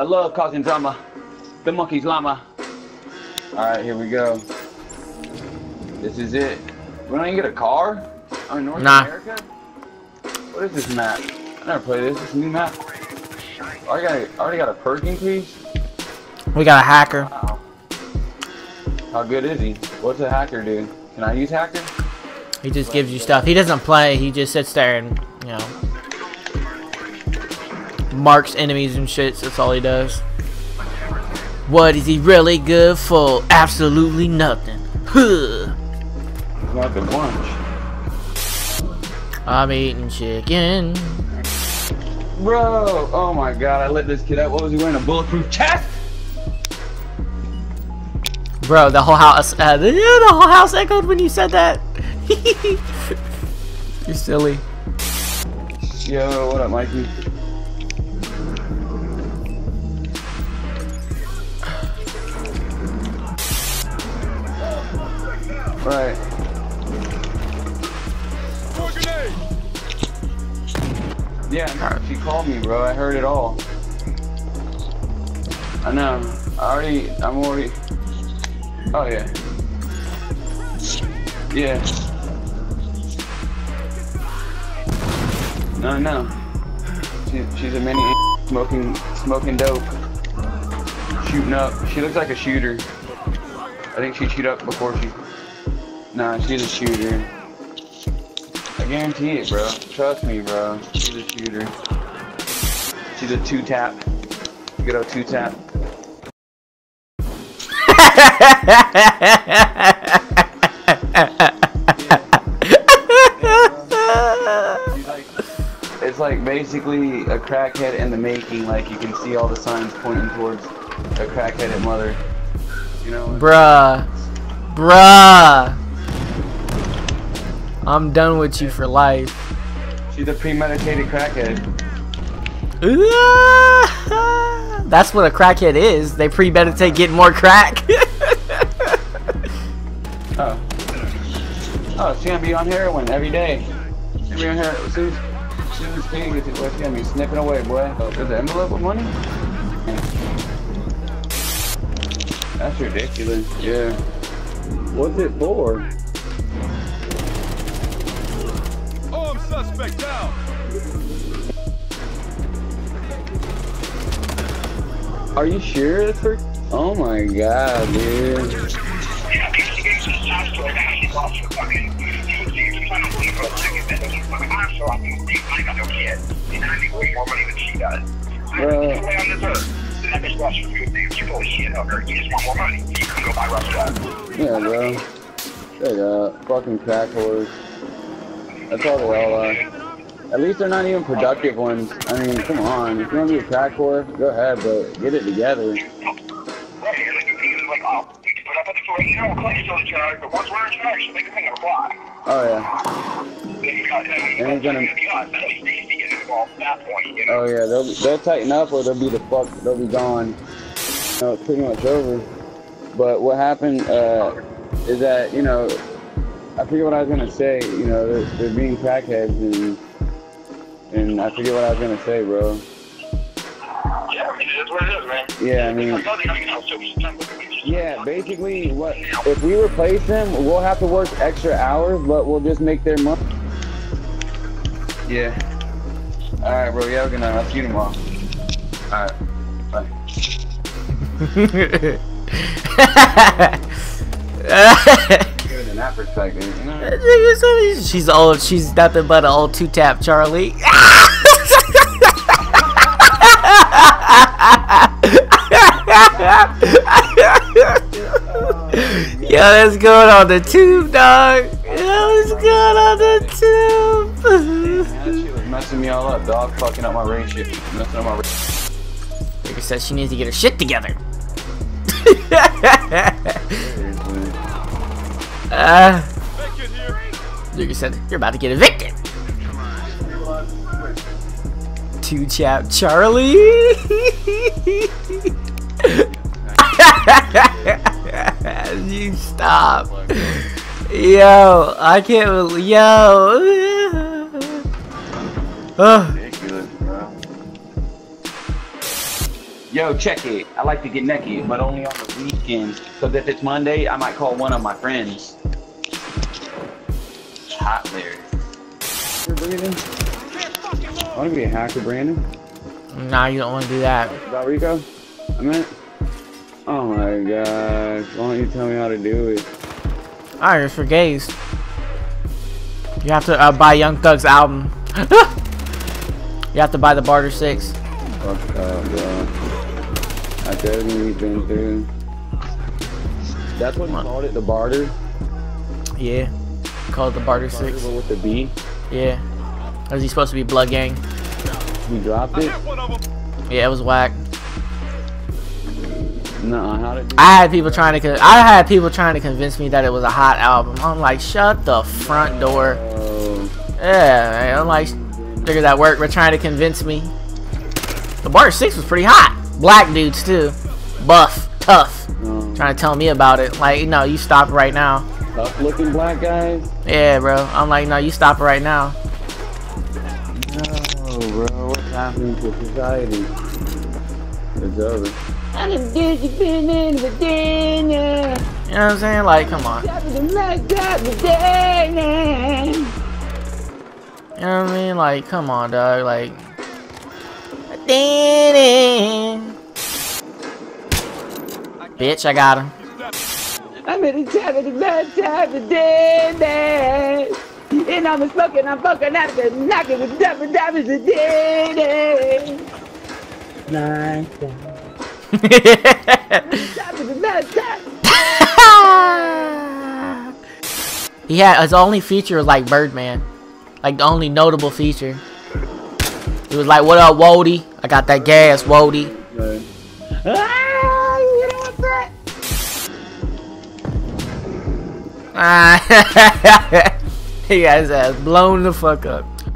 I love causing drama. The monkey's llama. Alright, here we go. This is it. We don't even get a car? Oh, North America? What is this map? I never played this. It's a new map. Oh, I already got a perking piece? We got a hacker. Wow. How good is he? What's a hacker do? Can I use hacker? He just gives you stuff. He doesn't play. He just sits there and, you know, marks enemies and shit. So that's all he does. What is he really good for? Absolutely nothing. Huh. Not the lunch. I'm eating chicken. Bro, oh my god, I lit this kid up. What was he wearing? A bulletproof chest? Bro, the whole house, the whole house echoed when you said that. You're silly. Yo, what up, Mikey? Right. Yeah, she called me, bro. I heard it all. I know. I'm already. Oh yeah. Yeah. No. She's a mini smoking dope, shooting up. She looks like a shooter. I think she'd shoot up before she. Nah, she's a shooter. I guarantee it, bro. Trust me, bro. She's a shooter. She's a two-tap. Good old two-tap. Like, it's like basically a crackhead in the making. Like, you can see all the signs pointing towards a crackheaded mother. You know? Bruh. I'm done with you for life. She's a premeditated crackhead. That's what a crackhead is. They premeditate getting more crack. Oh. Oh, she's gonna be on heroin every day. She's gonna be on heroin. As soon as she gets it, she's gonna be snipping away, boy. Oh, there's an envelope with money? That's ridiculous. Yeah. What's it for? Suspect down. Are you sure that's for? Oh my god, dude. Yeah, bro. They got fucking crack whores. That's all they all are. At least they're not even productive ones. I mean, come on. If you want to be a crack whore, go ahead, but get it together. Oh, yeah. And it's gonna... Oh, yeah, they'll tighten up or they'll be gone. No, it's pretty much over. But what happened is that, you know, I forget what I was gonna say. You know, they're being crackheads, and I forget what I was gonna say, bro. Yeah, it is what it is, man. Yeah, I mean, yeah. Basically, what if we replace them? We'll have to work extra hours, but we'll just make their money. Yeah. All right, bro. Yeah, good night. I'll see you tomorrow. All right. Bye. In that perspective, you know? She's old. She's nothing but an old two-tap, Charlie. Yo, that's going on the tube, dog. That's going on the tube. Damn, that shit was messing me all up, dog. Fucking up my ratio. Messing up my ratio. Baker says she needs to get her shit together. Duke said, you're about to get evicted. Two chap Charlie. You stop. Yo, I can't. Yo. Ridiculous, bro. yo, check it. I like to get naked, but only on the weekends. Because if it's Monday, I might call one of my friends. Hot there. Brandon? I want to be a hacker, Brandon. Nah, you don't want to do that. Is that Rico? I meant. Oh my gosh. Why don't you tell me how to do it? Alright, it's for gays. You have to buy Young Thug's album. You have to buy the Barter 6. Fuck up, bro. I tell you, he's been through. That's what you called it, the Barter? Yeah. Called it the Barter 6. With the B? Yeah. Or is he supposed to be Blood Gang? You dropped it? Yeah, it was whack. No, how did I had people trying to convince me that it was a hot album. I'm like, shut the front door. Yeah, man, I'm like, figure that work. We're trying to convince me. The Barter 6 was pretty hot. Black dudes too, buff, tough. Trying to tell me about it. Like, no, you stop right now. Tough looking black guys. Yeah, bro. I'm like, no, you stop right now. No, bro. What's happening to society? It's over. I'm a busy man with dinner. You know what I'm saying? Like, come on. You know what I mean? Like, come on, dog. Like, bitch, I got him. I'm at the top of the best time of dinner. And I'm smoking, I'm fucking out the knocking with $7 a day. Nice. He had his only feature was like Birdman, like the only notable feature. He was like, "What up, Wody? I got that gas, Wody." Right. Ah, you know what I'm saying? He got his ass blown the fuck up.